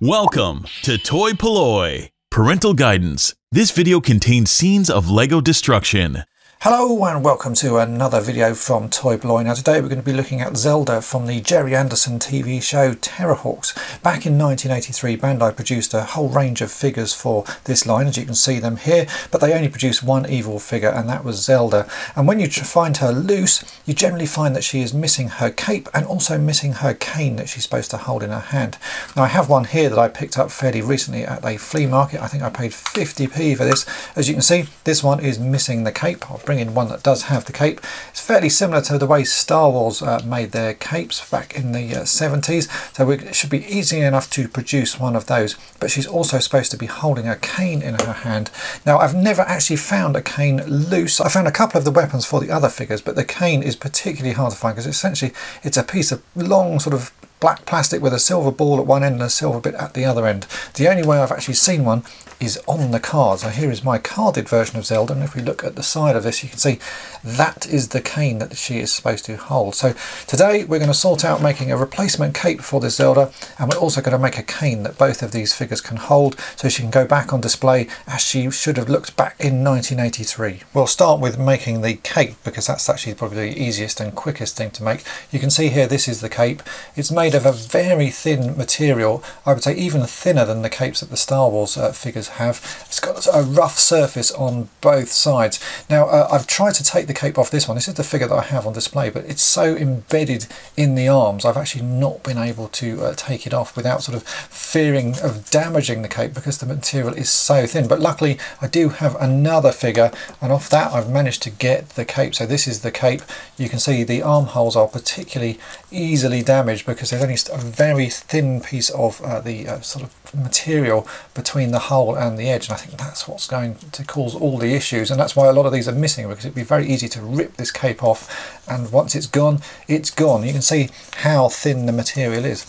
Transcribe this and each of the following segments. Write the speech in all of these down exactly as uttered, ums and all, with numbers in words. Welcome to Toy Polloi. Parental guidance. This video contains scenes of LEGO destruction. Hello and welcome to another video from Toy Polloi. Now today we're going to be looking at Zelda from the Gerry Anderson T V show Terrahawks. Back in nineteen eighty-three, Bandai produced a whole range of figures for this line, as you can see them here, but they only produced one evil figure, and that was Zelda. And when you find her loose, you generally find that she is missing her cape and also missing her cane that she's supposed to hold in her hand. Now I have one here that I picked up fairly recently at a flea market. I think I paid fifty p for this. As you can see, this one is missing the cape. I'll bring in one that does have the cape. It's fairly similar to the way Star Wars uh, made their capes back in the uh, seventies, so it should be easy enough to produce one of those. But she's also supposed to be holding a cane in her hand. Now I've never actually found a cane loose. I found a couple of the weapons for the other figures, but the cane is particularly hard to find because essentially it's a piece of long sort of black plastic with a silver ball at one end and a silver bit at the other end. The only way I've actually seen one is on the card. So here is my carded version of Zelda, and if we look at the side of this you can see that is the cane that she is supposed to hold. So today we're going to sort out making a replacement cape for this Zelda, and we're also going to make a cane that both of these figures can hold so she can go back on display as she should have looked back in nineteen eighty-three. We'll start with making the cape because that's actually probably the easiest and quickest thing to make. You can see here this is the cape. It's made of a very thin material, I would say even thinner than the capes that the Star Wars uh, figures have. It's got a rough surface on both sides. Now uh, I've tried to take the cape off this one. This is the figure that I have on display, but it's so embedded in the arms I've actually not been able to uh, take it off without sort of fearing of damaging the cape because the material is so thin. But luckily I do have another figure, and off that I've managed to get the cape. So this is the cape. You can see the armholes are particularly easily damaged because there's only a very thin piece of uh, the uh, sort of material between the hole and the edge, and I think that's what's going to cause all the issues, and that's why a lot of these are missing, because it'd be very easy to rip this cape off, and once it's gone, it's gone. You can see how thin the material is.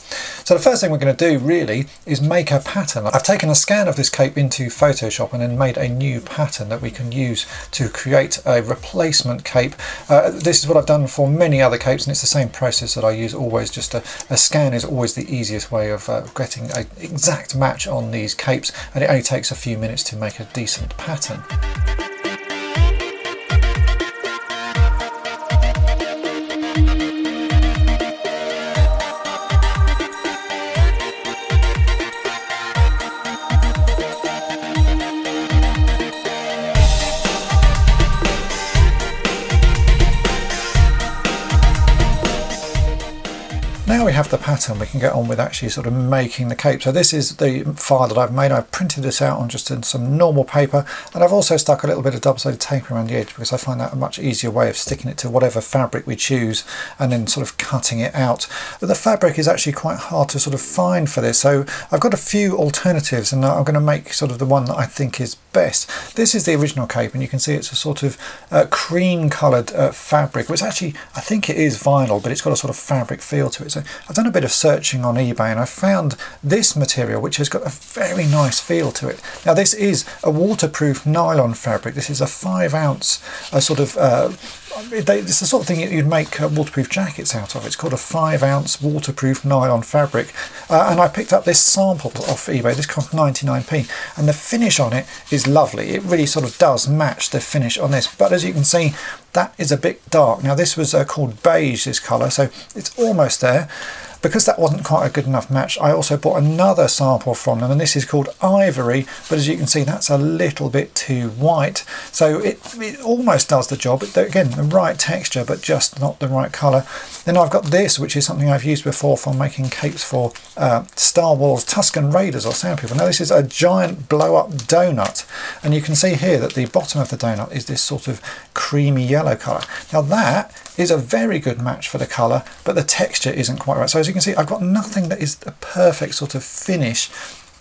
So the first thing we're going to do really is make a pattern. I've taken a scan of this cape into Photoshop and then made a new pattern that we can use to create a replacement cape. Uh, this is what I've done for many other capes, and it's the same process that I use always. Just a A scan is always the easiest way of uh, getting an exact match on these capes, and it only takes a few minutes to make a decent pattern. Now we have the pattern, we can get on with actually sort of making the cape. So this is the file that I've made. I've printed this out on just in some normal paper, and I've also stuck a little bit of double-sided tape around the edge because I find that a much easier way of sticking it to whatever fabric we choose and then sort of cutting it out. But the fabric is actually quite hard to sort of find for this, so I've got a few alternatives, and I'm going to make sort of the one that I think is best. This is the original cape, and you can see it's a sort of uh, cream coloured uh, fabric, which actually I think it is vinyl, but it's got a sort of fabric feel to it. So I've done a bit of searching on eBay and I found this material, which has got a very nice feel to it. Now this is a waterproof nylon fabric. This is a five ounce a sort of uh, it's the sort of thing that you'd make uh, waterproof jackets out of. It's called a five ounce waterproof nylon fabric, uh, and I picked up this sample off eBay. This cost ninety-nine p, and the finish on it is lovely. It really sort of does match the finish on this, but as you can see that is a bit dark. Now this was uh, called beige, this colour, so it's almost there. Because that wasn't quite a good enough match, I also bought another sample from them, and this is called ivory, but as you can see that's a little bit too white. So it, it almost does the job. It, again, the right texture but just not the right colour. Then I've got this, which is something I've used before for making capes for uh, Star Wars Tusken Raiders or Sand People. Now this is a giant blow up donut, and you can see here that the bottom of the donut is this sort of creamy yellow colour. Now that is a very good match for the colour, but the texture isn't quite right. So as you can see, I've got nothing that is the perfect sort of finish.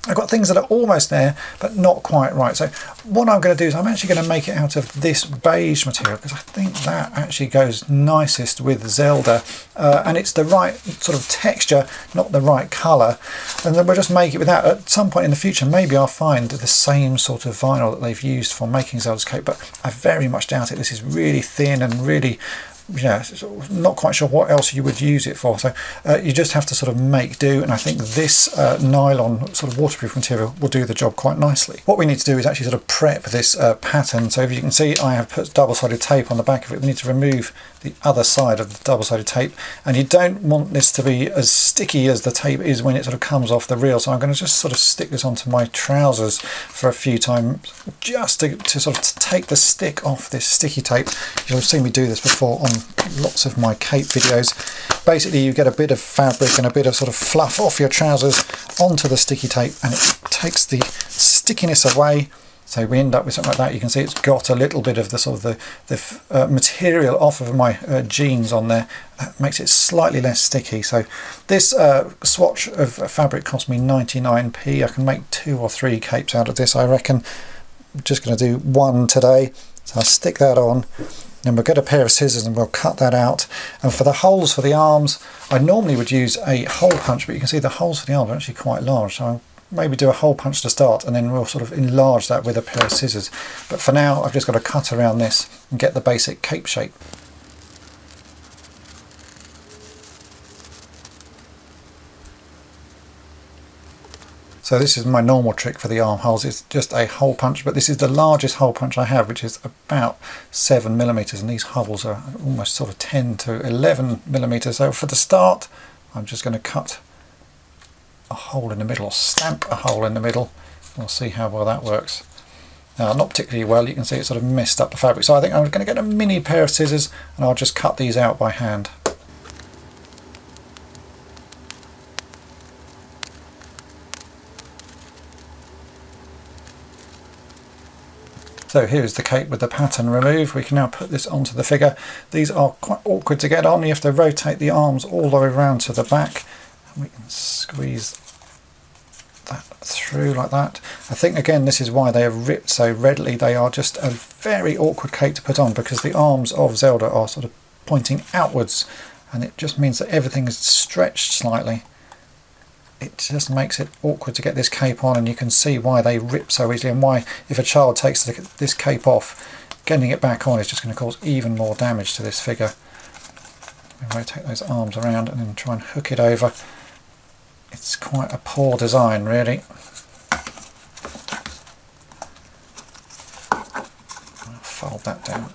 I've got things that are almost there, but not quite right. So what I'm going to do is I'm actually going to make it out of this beige material, because I think that actually goes nicest with Zelda. Uh, and it's the right sort of texture, not the right colour. And then we'll just make it with that. At some point in the future, maybe I'll find the same sort of vinyl that they've used for making Zelda's cape, but I very much doubt it. This is really thin and really yeah, sort of not quite sure what else you would use it for. So uh, you just have to sort of make do, and I think this uh, nylon sort of waterproof material will do the job quite nicely. What we need to do is actually sort of prep this uh, pattern. So if you can see, I have put double-sided tape on the back of it. We need to remove the other side of the double-sided tape, and you don't want this to be as sticky as the tape is when it sort of comes off the reel. So I'm going to just sort of stick this onto my trousers for a few times just to, to sort of take the stick off this sticky tape. You'll have seen me do this before on lots of my cape videos. Basically you get a bit of fabric and a bit of sort of fluff off your trousers onto the sticky tape, and it takes the stickiness away. So we end up with something like that. You can see it's got a little bit of the sort of the, the uh, material off of my uh, jeans on there. That makes it slightly less sticky. So this uh, swatch of fabric cost me ninety-nine p. I can make two or three capes out of this, I reckon. I'm just going to do one today. So I'll stick that on. And we'll get a pair of scissors and we'll cut that out. And for the holes for the arms, I normally would use a hole punch, but you can see the holes for the arms are actually quite large. So I'll maybe do a hole punch to start, and then we'll sort of enlarge that with a pair of scissors. But for now, I've just got to cut around this and get the basic cape shape. So this is my normal trick for the armholes. It's just a hole punch, but this is the largest hole punch I have, which is about seven millimeters, and these holes are almost sort of ten to eleven millimeters. So for the start, I'm just going to cut a hole in the middle, or stamp a hole in the middle. We'll see how well that works. Now, not particularly well. You can see it sort of messed up the fabric. So I think I'm going to get a mini pair of scissors, and I'll just cut these out by hand. So here's the cape with the pattern removed. We can now put this onto the figure. These are quite awkward to get on. You have to rotate the arms all the way around to the back. And we can squeeze that through like that. I think, again, this is why they are ripped so readily. They are just a very awkward cape to put on because the arms of Zelda are sort of pointing outwards, and it just means that everything is stretched slightly. It just makes it awkward to get this cape on, and you can see why they rip so easily and why if a child takes this cape off, getting it back on is just going to cause even more damage to this figure. We rotate those arms around and then try and hook it over. It's quite a poor design, really. I'll fold that down.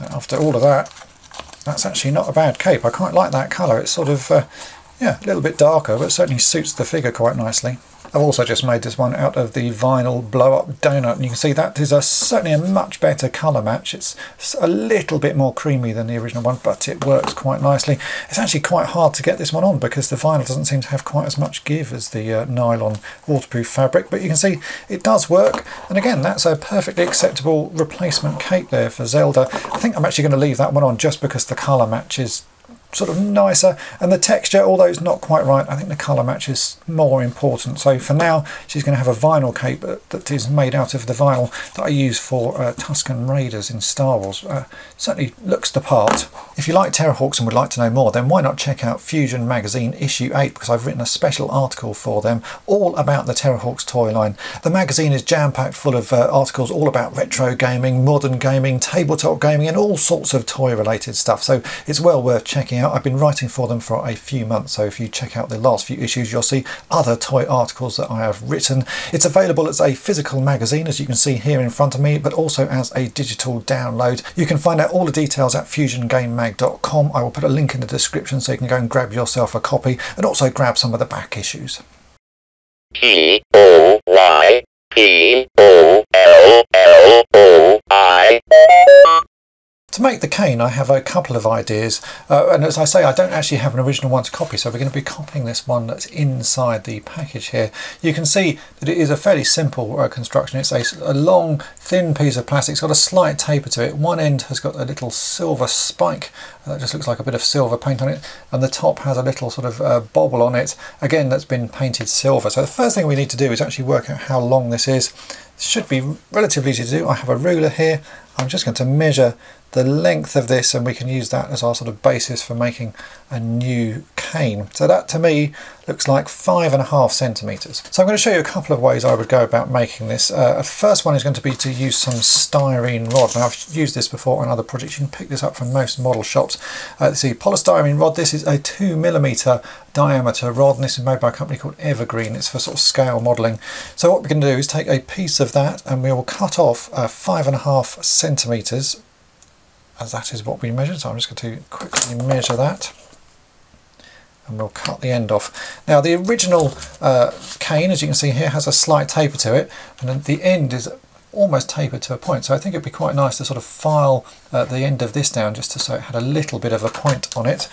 But after all of that, that's actually not a bad cape. I quite like that colour. It's sort of, uh, yeah, a little bit darker, but certainly suits the figure quite nicely. I've also just made this one out of the vinyl blow-up donut, and you can see that is a, certainly a much better colour match. It's a little bit more creamy than the original one, but it works quite nicely. It's actually quite hard to get this one on because the vinyl doesn't seem to have quite as much give as the uh, nylon waterproof fabric, but you can see it does work. And again, that's a perfectly acceptable replacement cape there for Zelda. I think I'm actually going to leave that one on just because the colour matches sort of nicer, and the texture, although it's not quite right, I think the colour match is more important. So for now she's going to have a vinyl cape that is made out of the vinyl that I use for uh, Tusken Raiders in Star Wars. Uh, certainly looks the part. If you like Terrahawks and would like to know more, then why not check out Fusion Magazine issue eight, because I've written a special article for them all about the Terrahawks toy line. The magazine is jam-packed full of uh, articles all about retro gaming, modern gaming, tabletop gaming, and all sorts of toy related stuff, so it's well worth checking out. I've been writing for them for a few months, so if you check out the last few issues, you'll see other toy articles that I have written. It's available as a physical magazine, as you can see here in front of me, but also as a digital download. You can find out all the details at Fusion Game Mag dot com. I will put a link in the description so you can go and grab yourself a copy, and also grab some of the back issues. P O Y P O L L O I To make the cane, I have a couple of ideas, uh, and as I say, I don't actually have an original one to copy, so we're going to be copying this one that's inside the package here. You can see that it is a fairly simple uh, construction. It's a, a long, thin piece of plastic. It's got a slight taper to it. One end has got a little silver spike that just looks like a bit of silver paint on it, and the top has a little sort of uh, bobble on it, again, that's been painted silver. So the first thing we need to do is actually work out how long this is. This should be relatively easy to do. I have a ruler here. I'm just going to measure the length of this, and we can use that as our sort of basis for making a new cane. So that to me looks like five and a half centimeters. So I'm going to show you a couple of ways I would go about making this. Uh, the first one is going to be to use some styrene rod. Now I've used this before on other projects. You can pick this up from most model shops. Uh, this is a polystyrene rod. This is a two millimeter diameter rod, and this is made by a company called Evergreen. It's for sort of scale modeling. So what we're going to do is take a piece of that, and we will cut off uh, five and a half centimeters, as that is what we measured. So I'm just going to quickly measure that, and we'll cut the end off. Now the original uh, cane, as you can see here, has a slight taper to it, and then the end is almost tapered to a point. So I think it'd be quite nice to sort of file uh, the end of this down just to so it had a little bit of a point on it.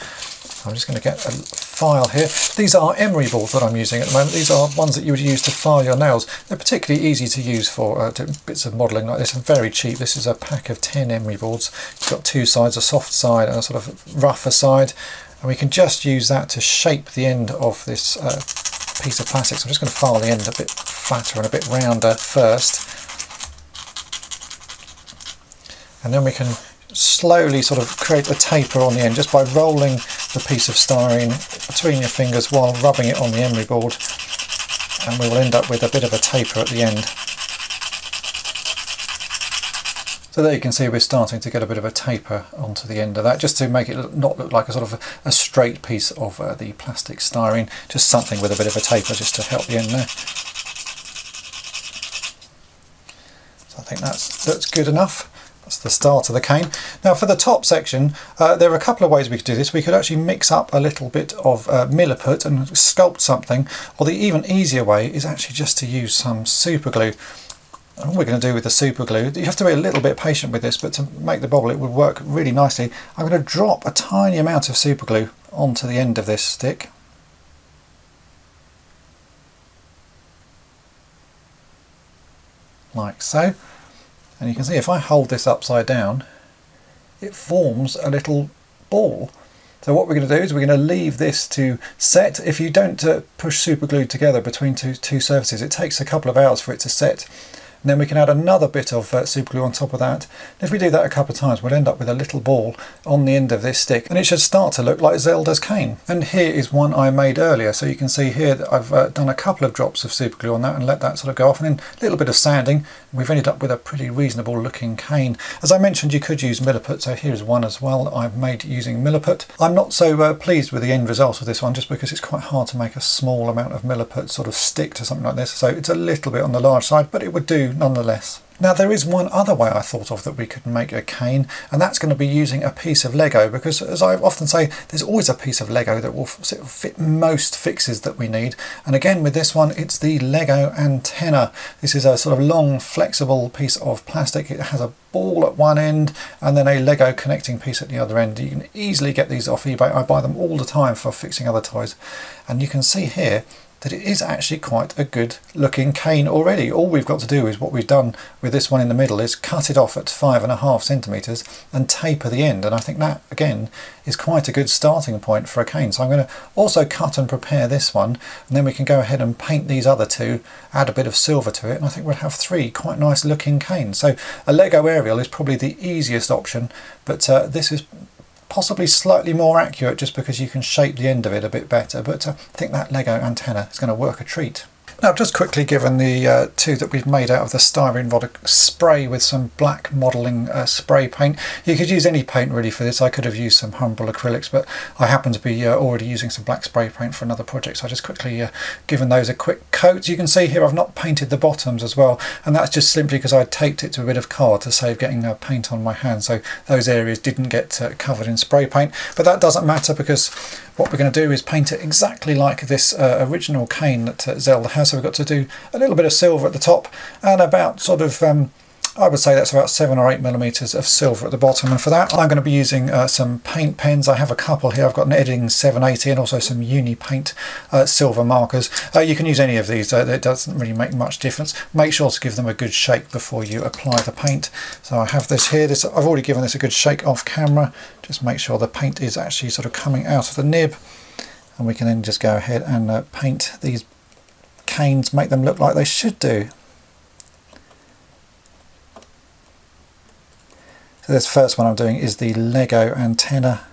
I'm just going to get a file here. These are emery boards that I'm using at the moment. These are ones that you would use to file your nails. They're particularly easy to use for uh, bits of modelling like this, and very cheap. This is a pack of ten emery boards. It's got two sides, a soft side and a sort of rougher side, and we can just use that to shape the end of this uh, piece of plastic. So I'm just going to file the end a bit flatter and a bit rounder first, and then we can slowly sort of create a taper on the end just by rolling the piece of styrene between your fingers while rubbing it on the emery board, and we will end up with a bit of a taper at the end. So there you can see we're starting to get a bit of a taper onto the end of that, just to make it not look like a sort of a straight piece of uh, the plastic styrene, just something with a bit of a taper just to help the end there. So I think that's, that's good enough. That's the start of the cane. Now for the top section, uh, there are a couple of ways we could do this. We could actually mix up a little bit of uh, milliput and sculpt something, or the even easier way is actually just to use some super glue. And what we're going to do with the super glue, you have to be a little bit patient with this, but to make the bobble it would work really nicely. I'm going to drop a tiny amount of super glue onto the end of this stick. Like so. And you can see if I hold this upside down, it forms a little ball. So what we're going to do is we're going to leave this to set. If you don't uh, push super glue together between two, two surfaces, it takes a couple of hours for it to set. And then we can add another bit of uh, super glue on top of that. And if we do that a couple of times, we'll end up with a little ball on the end of this stick, and it should start to look like Zelda's cane. And here is one I made earlier. So you can see here that I've uh, done a couple of drops of super glue on that and let that sort of go off, and then a little bit of sanding, and we've ended up with a pretty reasonable looking cane. As I mentioned, you could use milliput, so here's one as well that I've made using milliput. I'm not so uh, pleased with the end result of this one, just because it's quite hard to make a small amount of milliput sort of stick to something like this, so it's a little bit on the large side, but it would do nonetheless. Now there is one other way I thought of that we could make a cane, and that's going to be using a piece of Lego, because as I often say, there's always a piece of Lego that will fit most fixes that we need. And again with this one, it's the Lego antenna. This is a sort of long flexible piece of plastic. It has a ball at one end and then a Lego connecting piece at the other end. You can easily get these off eBay. I buy them all the time for fixing other toys, and you can see here that it is actually quite a good looking cane already. All we've got to do is what we've done with this one in the middle is cut it off at five and a half centimeters and taper the end, and I think that again is quite a good starting point for a cane. So I'm going to also cut and prepare this one, and then we can go ahead and paint these other two, add a bit of silver to it, and I think we'll have three quite nice looking canes. So a Lego aerial is probably the easiest option, but uh, this is possibly slightly more accurate just because you can shape the end of it a bit better, but uh, I think that Lego antenna is going to work a treat. Now I've just quickly given the uh, two that we've made out of the styrene rod a spray with some black modelling uh, spray paint. You could use any paint really for this. I could have used some Humbrol acrylics, but I happen to be uh, already using some black spray paint for another project, so I just quickly uh, given those a quick coat. You can see here I've not painted the bottoms as well, and that's just simply because I taped it to a bit of card to save getting uh, paint on my hand, so those areas didn't get uh, covered in spray paint. But that doesn't matter, because what we're going to do is paint it exactly like this uh, original cane that uh, Zelda has. So we've got to do a little bit of silver at the top, and about sort of um, I would say that's about seven or eight millimeters of silver at the bottom. And for that I'm going to be using uh, some paint pens. I have a couple here. I've got an Edding seven eighty and also some Uni Paint uh, silver markers. Uh, you can use any of these, uh, it doesn't really make much difference. Make sure to give them a good shake before you apply the paint. So I have this here. This, I've already given this a good shake off camera. Just make sure the paint is actually sort of coming out of the nib, and we can then just go ahead and uh, paint these canes, make them look like they should do. This first one I'm doing is the Lego antenna.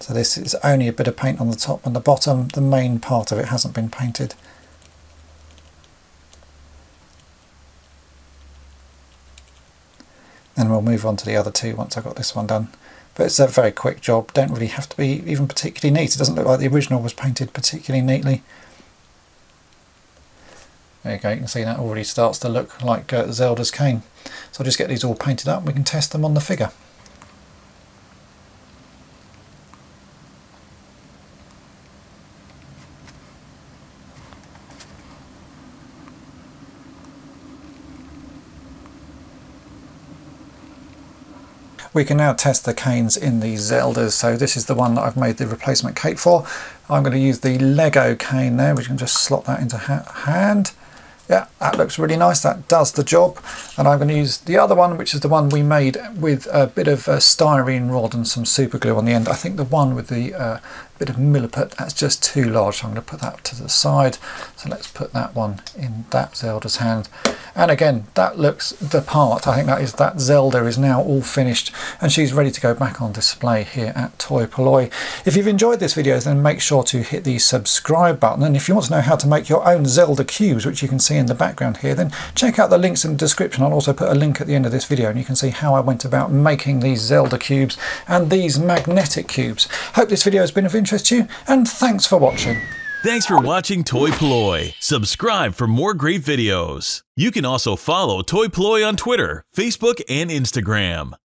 So this is only a bit of paint on the top and the bottom. The main part of it hasn't been painted. And we'll move on to the other two once I've got this one done. But it's a very quick job, don't really have to be even particularly neat. It doesn't look like the original was painted particularly neatly. There you go, you can see that already starts to look like uh, Zelda's cane. So I'll just get these all painted up and we can test them on the figure. We can now test the canes in the Zeldas. So this is the one that I've made the replacement cape for. I'm going to use the Lego cane there. We can just slot that into ha hand. Yeah, that looks really nice. That does the job. And I'm going to use the other one, which is the one we made with a bit of a styrene rod and some super glue on the end. I think the one with the uh, bit of milliput, that's just too large. So I'm going to put that to the side. So let's put that one in that Zelda's hand. And again, that looks the part. I think that is that Zelda is now all finished and she's ready to go back on display here at Toy Polloi. If you've enjoyed this video, then make sure to hit the subscribe button. And if you want to know how to make your own Zelda cubes, which you can see in the background here, then check out the links in the description. I'll also put a link at the end of this video and you can see how I went about making these Zelda cubes and these magnetic cubes. Hope this video has been of interest to you and thanks for watching. Thanks for watching Toy Polloi. Subscribe for more great videos. You can also follow Toy Polloi on Twitter, Facebook, and Instagram.